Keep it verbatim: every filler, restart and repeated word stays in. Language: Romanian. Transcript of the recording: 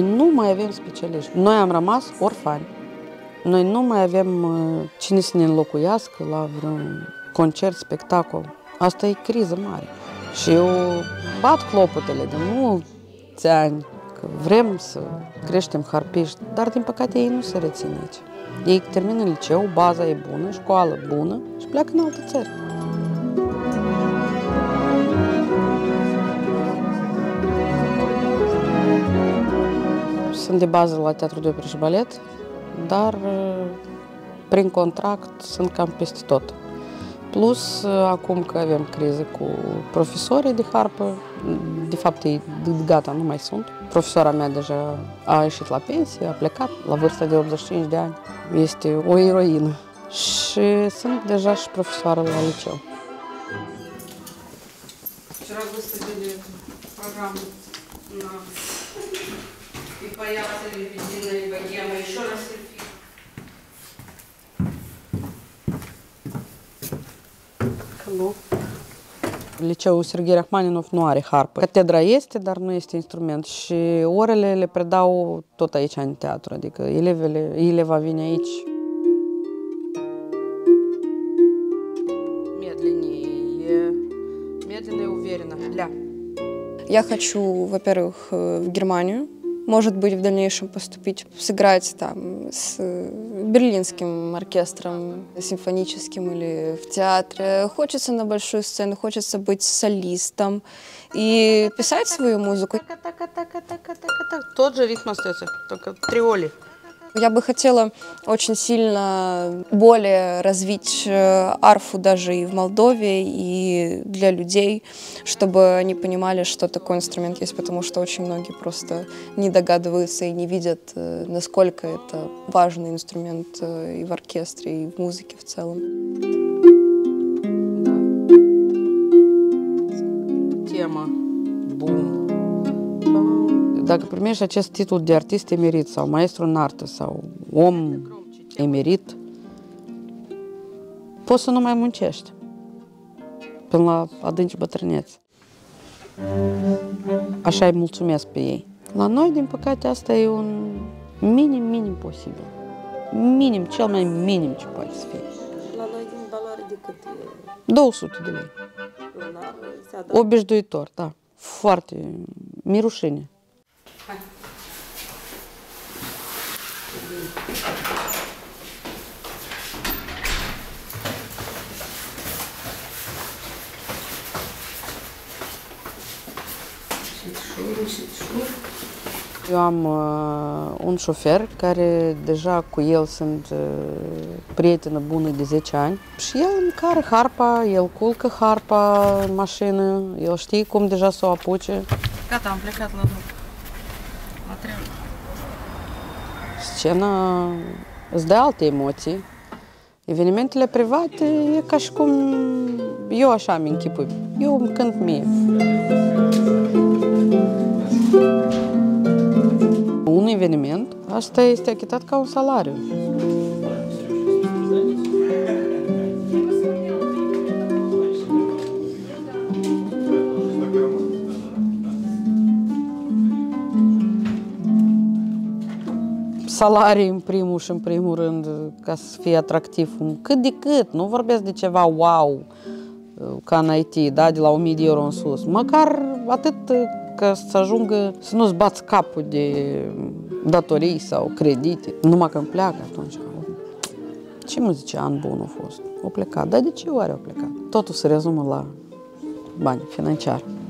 Noi nu mai avem specialiști. Noi am rămas orfani. Noi nu mai avem cine să ne înlocuiască la vreun concert, spectacol. Asta e criză mare. Și eu bat clopotele de mulți ani că vrem să creștem harpiști, dar din păcate ei nu se rețin aici. Ei termină liceu, baza e bună, școală bună și pleacă în alte țări. Sunt de bază la Teatrul de Operă și Balet, dar prin contract sunt cam peste tot. Plus, acum că avem criză cu profesorii de harpă, de fapt, ei gata, nu mai sunt. Profesora mea deja a ieșit la pensie, a plecat la vârsta de optzeci și cinci de ani. Este o eroină. Și sunt deja și profesoară la liceu. Вчера выставили программу на и появится ли единая богема еще раз. Liceul Sergei Rahmaninov nu are harpă. Catedra este, dar nu este instrument. Și orele le predau tot aici, în teatru, adică elevele, eleva vine aici. Медленнее, медленно и уверенно. Ля. Я хочу, во-первых, в Германию. Может быть, в дальнейшем поступить, сыграть там с берлинским оркестром симфоническим или в театре. Хочется на большую сцену, хочется быть солистом и писать свою музыку. Тот же ритм остается, только триоли. Я бы хотела очень сильно более развить арфу даже и в Молдове, и для людей, чтобы они понимали, что такой инструмент есть, потому что очень многие просто не догадываются и не видят, насколько это важный инструмент и в оркестре, и в музыке в целом. Тема. Бум. Dacă primești acest titlu de artist emerit sau maestru în artă sau om emerit, poți să nu mai muncești până la adânci bătrâneți. Așa îi mulțumesc pe ei. La noi, din păcate, asta e un minim, minim posibil. Minim, cel mai minim ce poate să fie. La noi din valoare de cât e? două sute de lei. Obișnuitor, da. Foarte mirușine. Hai. Eu am uh, un șofer care deja cu el sunt uh, prietenă bună de zece ani și el îmi care harpa, el culcă harpa în mașină, el știe cum deja să o apuce. Gata, am plecat la drum. Scena îți dă alte emoții. Evenimentele private e ca și cum eu așa îmi închipui. Eu îmi cânt mie. Un eveniment, asta este achitat ca un salariu. Salarii în primul și în primul rând, ca să fie atractiv, cât de cât, nu vorbesc de ceva wow, ca în I T, da? De la o mie de euro în sus. Măcar atât că să ajungă să nu-ți bați capul de datorii sau credite. Numai că îmi pleacă atunci. Ce mă zice, an bun a fost? O plecat. Dar de ce oare o plecat? Totul se rezumă la bani financiari.